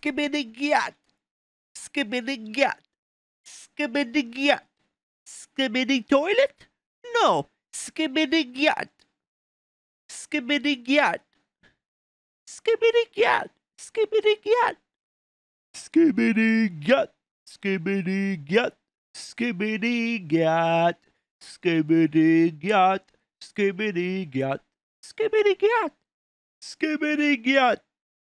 Skibidi Gyat, Skibidi Gyat, Skibidi Gyat. Skibidi toilet? No, Skibidi Gyat, Skibidi Gyat, Skibidi Gyat, Skibidi Gyat, Skibidi Gyat, Skibidi Gyat, Skibidi Gyat, Skibidi Gyat, Skibidi Gyat, Skibidi Gyat, Skibidi Gyat.